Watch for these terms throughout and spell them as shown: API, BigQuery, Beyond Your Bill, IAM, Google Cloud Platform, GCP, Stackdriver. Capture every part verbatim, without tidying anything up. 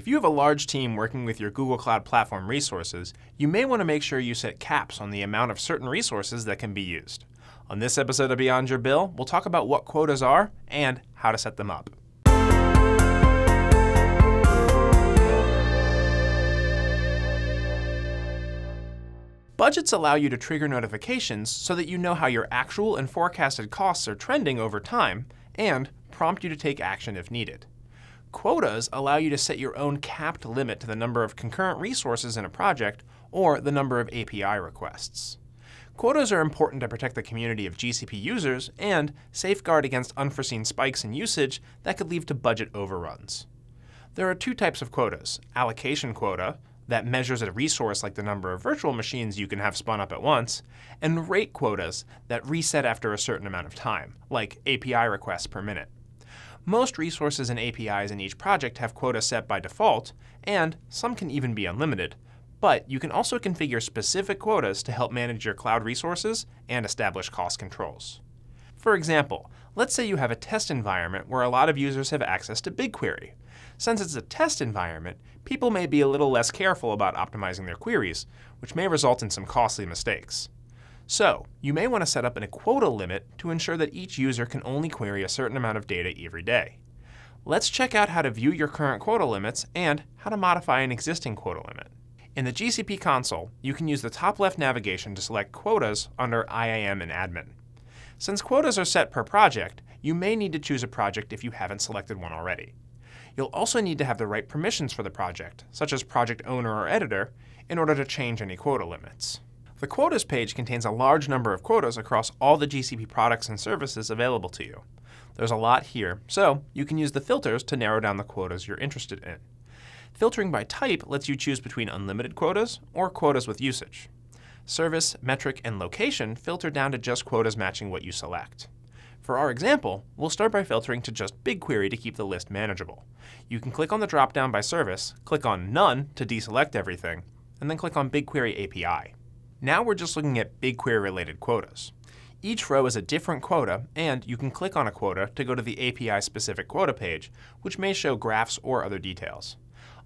If you have a large team working with your Google Cloud Platform resources, you may want to make sure you set caps on the amount of certain resources that can be used. On this episode of Beyond Your Bill, we'll talk about what quotas are and how to set them up. Budgets allow you to trigger notifications so that you know how your actual and forecasted costs are trending over time and prompt you to take action if needed. Quotas allow you to set your own capped limit to the number of concurrent resources in a project or the number of A P I requests. Quotas are important to protect the community of G C P users and safeguard against unforeseen spikes in usage that could lead to budget overruns. There are two types of quotas: allocation quota, that measures a resource like the number of virtual machines you can have spun up at once, and rate quotas that reset after a certain amount of time, like A P I requests per minute. Most resources and A P Is in each project have quotas set by default, and some can even be unlimited, but you can also configure specific quotas to help manage your cloud resources and establish cost controls. For example, let's say you have a test environment where a lot of users have access to BigQuery. Since it's a test environment, people may be a little less careful about optimizing their queries, which may result in some costly mistakes. So, you may want to set up a quota limit to ensure that each user can only query a certain amount of data every day. Let's check out how to view your current quota limits and how to modify an existing quota limit. In the G C P console, you can use the top left navigation to select quotas under I A M and admin. Since quotas are set per project, you may need to choose a project if you haven't selected one already. You'll also need to have the right permissions for the project, such as project owner or editor, in order to change any quota limits. The quotas page contains a large number of quotas across all the G C P products and services available to you. There's a lot here, so you can use the filters to narrow down the quotas you're interested in. Filtering by type lets you choose between unlimited quotas or quotas with usage. Service, metric, and location filter down to just quotas matching what you select. For our example, we'll start by filtering to just BigQuery to keep the list manageable. You can click on the drop-down by service, click on None to deselect everything, and then click on BigQuery A P I. Now we're just looking at BigQuery-related quotas. Each row is a different quota, and you can click on a quota to go to the A P I-specific quota page, which may show graphs or other details.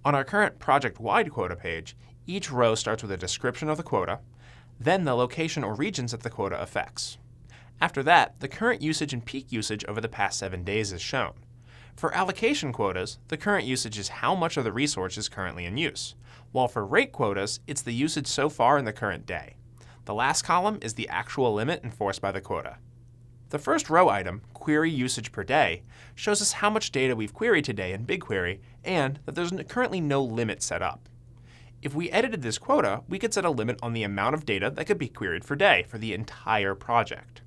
On our current project-wide quota page, each row starts with a description of the quota, then the location or regions that the quota affects. After that, the current usage and peak usage over the past seven days is shown. For allocation quotas, the current usage is how much of the resource is currently in use, while for rate quotas, it's the usage so far in the current day. The last column is the actual limit enforced by the quota. The first row item, query usage per day, shows us how much data we've queried today in BigQuery and that there's currently no limit set up. If we edited this quota, we could set a limit on the amount of data that could be queried per day for the entire project.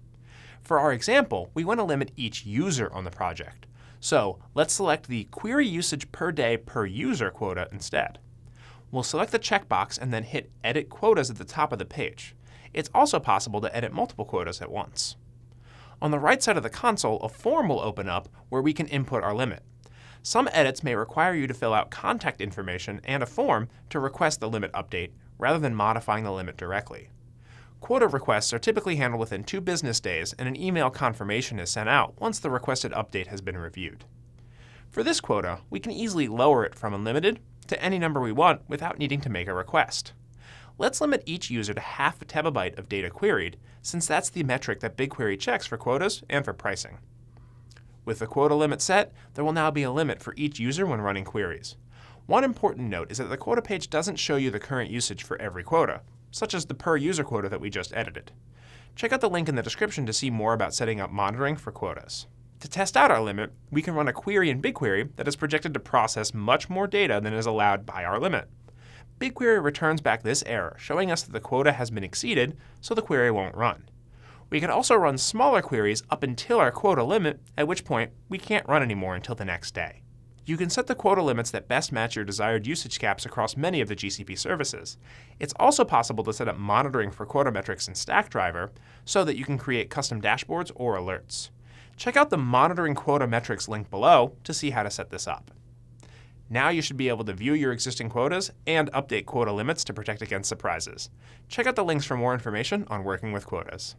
For our example, we want to limit each user on the project. So let's select the query usage per day per user quota instead. We'll select the checkbox and then hit Edit Quotas at the top of the page. It's also possible to edit multiple quotas at once. On the right side of the console, a form will open up where we can input our limit. Some edits may require you to fill out contact information and a form to request the limit update, rather than modifying the limit directly. Quota requests are typically handled within two business days, and an email confirmation is sent out once the requested update has been reviewed. For this quota, we can easily lower it from unlimited to any number we want without needing to make a request. Let's limit each user to half a terabyte of data queried, since that's the metric that BigQuery checks for quotas and for pricing. With the quota limit set, there will now be a limit for each user when running queries. One important note is that the quota page doesn't show you the current usage for every quota, such as the per user quota that we just edited. Check out the link in the description to see more about setting up monitoring for quotas. To test out our limit, we can run a query in BigQuery that is projected to process much more data than is allowed by our limit. BigQuery returns back this error, showing us that the quota has been exceeded, so the query won't run. We can also run smaller queries up until our quota limit, at which point we can't run anymore until the next day. You can set the quota limits that best match your desired usage caps across many of the G C P services. It's also possible to set up monitoring for quota metrics in Stackdriver so that you can create custom dashboards or alerts. Check out the monitoring quota metrics link below to see how to set this up. Now you should be able to view your existing quotas and update quota limits to protect against surprises. Check out the links for more information on working with quotas.